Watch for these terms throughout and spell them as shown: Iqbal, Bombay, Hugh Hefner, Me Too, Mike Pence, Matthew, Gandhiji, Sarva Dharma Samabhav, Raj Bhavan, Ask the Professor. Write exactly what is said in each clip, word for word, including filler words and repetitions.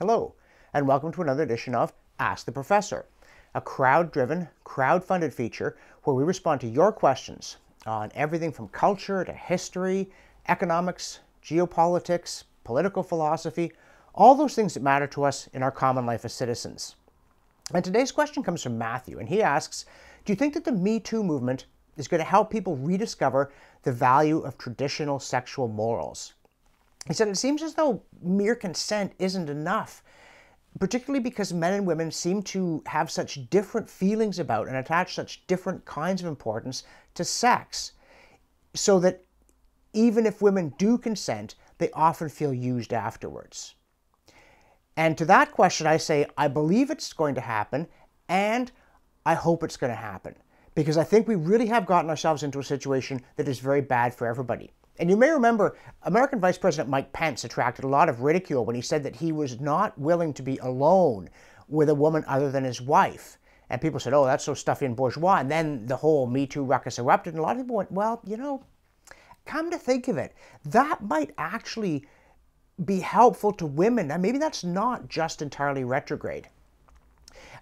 Hello, and welcome to another edition of Ask the Professor, a crowd-driven, crowd-funded feature where we respond to your questions on everything from culture to history, economics, geopolitics, political philosophy, all those things that matter to us in our common life as citizens. And today's question comes from Matthew, and he asks, do you think that the Me Too movement is going to help people rediscover the value of traditional sexual morals? He said, it seems as though mere consent isn't enough, particularly because men and women seem to have such different feelings about and attach such different kinds of importance to sex, so that even if women do consent, they often feel used afterwards. And to that question, I say, I believe it's going to happen, and I hope it's going to happen, because I think we really have gotten ourselves into a situation that is very bad for everybody. And you may remember American Vice President Mike Pence attracted a lot of ridicule when he said that he was not willing to be alone with a woman other than his wife. And people said, oh, that's so stuffy and bourgeois. And then the whole Me Too ruckus erupted. And a lot of people went, well, you know, come to think of it, that might actually be helpful to women. Now, maybe that's not just entirely retrograde.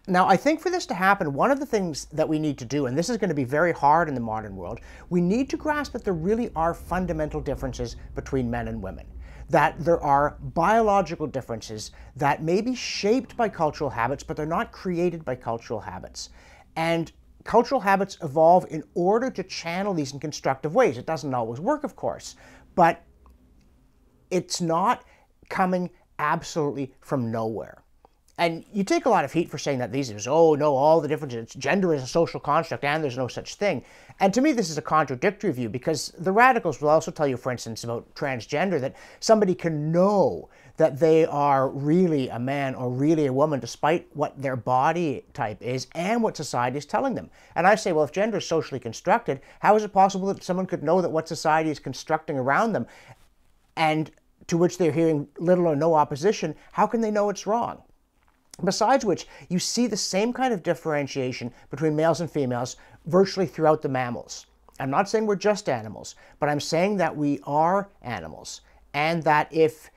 Now, I think for this to happen, one of the things that we need to do, and this is going to be very hard in the modern world, we need to grasp that there really are fundamental differences between men and women, that there are biological differences that may be shaped by cultural habits, but they're not created by cultural habits. And cultural habits evolve in order to channel these in constructive ways. It doesn't always work, of course, but it's not coming absolutely from nowhere. And you take a lot of heat for saying that these days, oh no, all the differences, gender is a social construct and there's no such thing. And to me, this is a contradictory view, because the radicals will also tell you, for instance, about transgender, that somebody can know that they are really a man or really a woman despite what their body type is and what society is telling them. And I say, well, if gender is socially constructed, how is it possible that someone could know that what society is constructing around them and to which they're hearing little or no opposition, how can they know it's wrong? Besides which, you see the same kind of differentiation between males and females virtually throughout the mammals. I'm not saying we're just animals, but I'm saying that we are animals, and that if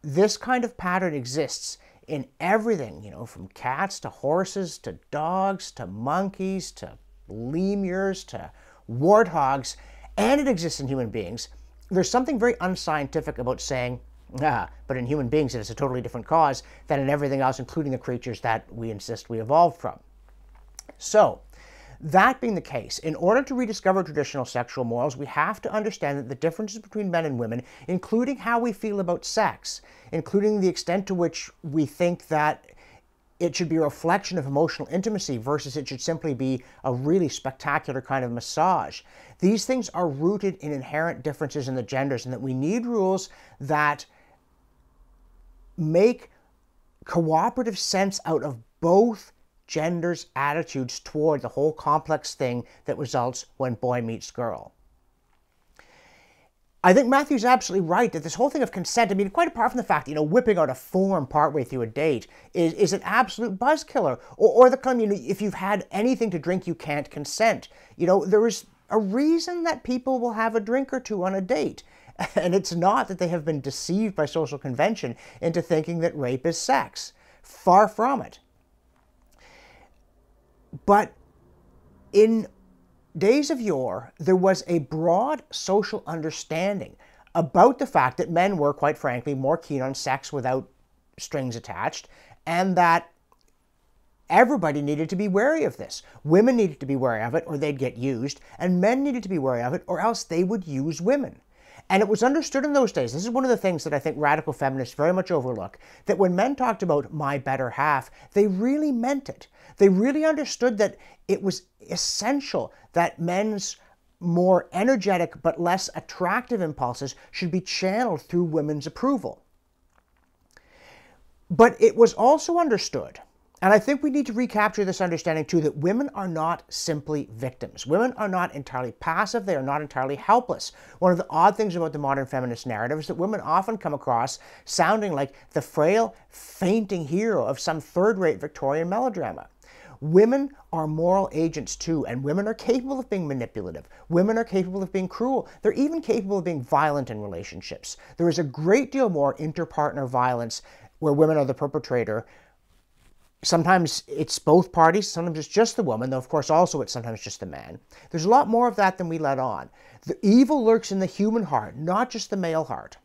this kind of pattern exists in everything, you know, from cats to horses to dogs to monkeys to lemurs to warthogs, and it exists in human beings, there's something very unscientific about saying, ah, but in human beings, it is a totally different cause than in everything else, including the creatures that we insist we evolved from. So, that being the case, in order to rediscover traditional sexual morals, we have to understand that the differences between men and women, including how we feel about sex, including the extent to which we think that it should be a reflection of emotional intimacy versus it should simply be a really spectacular kind of massage. These things are rooted in inherent differences in the genders, and that we need rules that make cooperative sense out of both genders' attitudes toward the whole complex thing that results when boy meets girl. I think Matthew's absolutely right that this whole thing of consent, I mean, quite apart from the fact that, you know, whipping out a form partway through a date is, is an absolute buzz killer. Or, or the claim, you know, if you've had anything to drink, you can't consent. You know, there is a reason that people will have a drink or two on a date. And it's not that they have been deceived by social convention into thinking that rape is sex. Far from it. But in days of yore, there was a broad social understanding about the fact that men were, quite frankly, more keen on sex without strings attached, and that everybody needed to be wary of this. Women needed to be wary of it, or they'd get used, and men needed to be wary of it, or else they would use women. And it was understood in those days, this is one of the things that I think radical feminists very much overlook, that when men talked about my better half, they really meant it. They really understood that it was essential that men's more energetic but less attractive impulses should be channeled through women's approval. But it was also understood, and I think we need to recapture this understanding too, that women are not simply victims. Women are not entirely passive. They are not entirely helpless. One of the odd things about the modern feminist narrative is that women often come across sounding like the frail, fainting hero of some third-rate Victorian melodrama. Women are moral agents too, and women are capable of being manipulative. Women are capable of being cruel. They're even capable of being violent in relationships. There is a great deal more inter-partner violence where women are the perpetrator. Sometimes it's both parties, sometimes it's just the woman, though of course also it's sometimes just the man. There's a lot more of that than we let on. The evil lurks in the human heart, not just the male heart.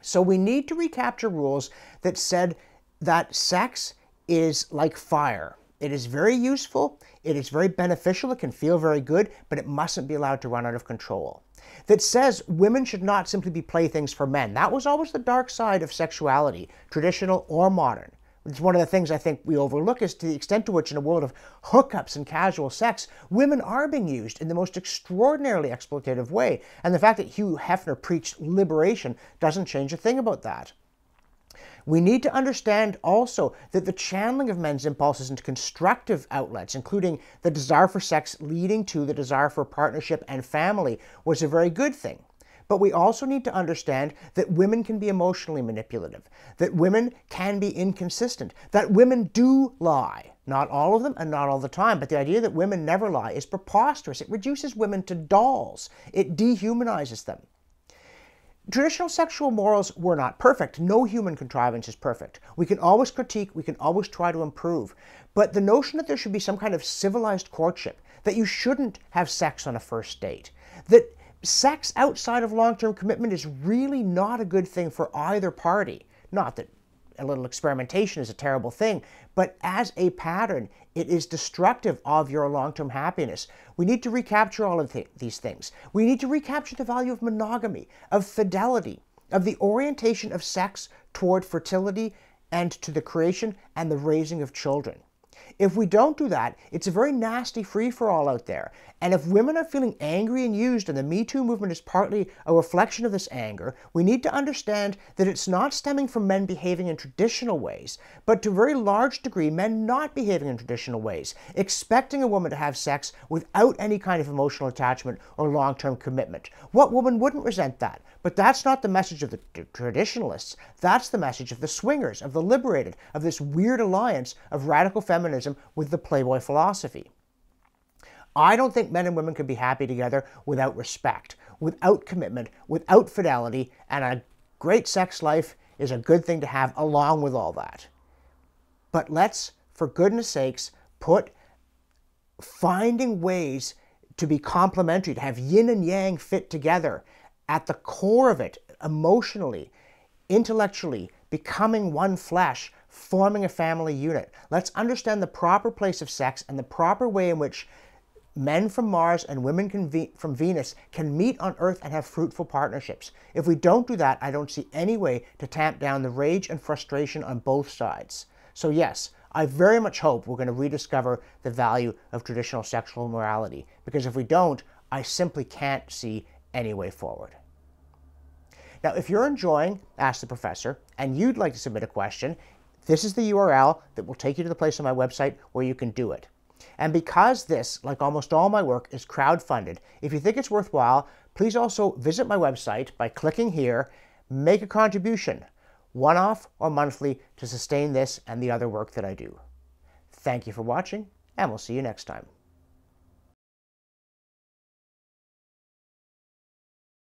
So we need to recapture rules that said that sex is like fire. It is very useful, it is very beneficial, it can feel very good, but it mustn't be allowed to run out of control. That says women should not simply be playthings for men. That was always the dark side of sexuality, traditional or modern. It's one of the things I think we overlook is to the extent to which in a world of hookups and casual sex, women are being used in the most extraordinarily exploitative way. And the fact that Hugh Hefner preached liberation doesn't change a thing about that. We need to understand also that the channeling of men's impulses into constructive outlets, including the desire for sex leading to the desire for partnership and family, was a very good thing. But we also need to understand that women can be emotionally manipulative, that women can be inconsistent, that women do lie. Not all of them and not all the time, but the idea that women never lie is preposterous. It reduces women to dolls. It dehumanizes them. Traditional sexual morals were not perfect. No human contrivance is perfect. We can always critique, we can always try to improve. But the notion that there should be some kind of civilized courtship, that you shouldn't have sex on a first date, that sex outside of long-term commitment is really not a good thing for either party. Not that a little experimentation is a terrible thing, but as a pattern, it is destructive of your long-term happiness. We need to recapture all of th- these things. We need to recapture the value of monogamy, of fidelity, of the orientation of sex toward fertility and to the creation and the raising of children. If we don't do that, it's a very nasty free-for-all out there. And if women are feeling angry and used, and the Me Too movement is partly a reflection of this anger, we need to understand that it's not stemming from men behaving in traditional ways, but to a very large degree, men not behaving in traditional ways, expecting a woman to have sex without any kind of emotional attachment or long-term commitment. What woman wouldn't resent that? But that's not the message of the traditionalists. That's the message of the swingers, of the liberated, of this weird alliance of radical feminism with the Playboy philosophy. I don't think men and women could be happy together without respect, without commitment, without fidelity, and a great sex life is a good thing to have along with all that. But let's, for goodness sakes, put finding ways to be complementary, to have yin and yang fit together at the core of it, emotionally, intellectually, becoming one flesh, forming a family unit. Let's understand the proper place of sex and the proper way in which men from Mars and women conve- from Venus can meet on Earth and have fruitful partnerships. If we don't do that, I don't see any way to tamp down the rage and frustration on both sides. So yes, I very much hope we're going to rediscover the value of traditional sexual morality, because if we don't, I simply can't see any way forward. Now, if you're enjoying Ask the Professor and you'd like to submit a question, this is the U R L that will take you to the place on my website where you can do it. And because this, like almost all my work, is crowdfunded, if you think it's worthwhile, please also visit my website by clicking here, make a contribution, one-off or monthly, to sustain this and the other work that I do. Thank you for watching, and we'll see you next time.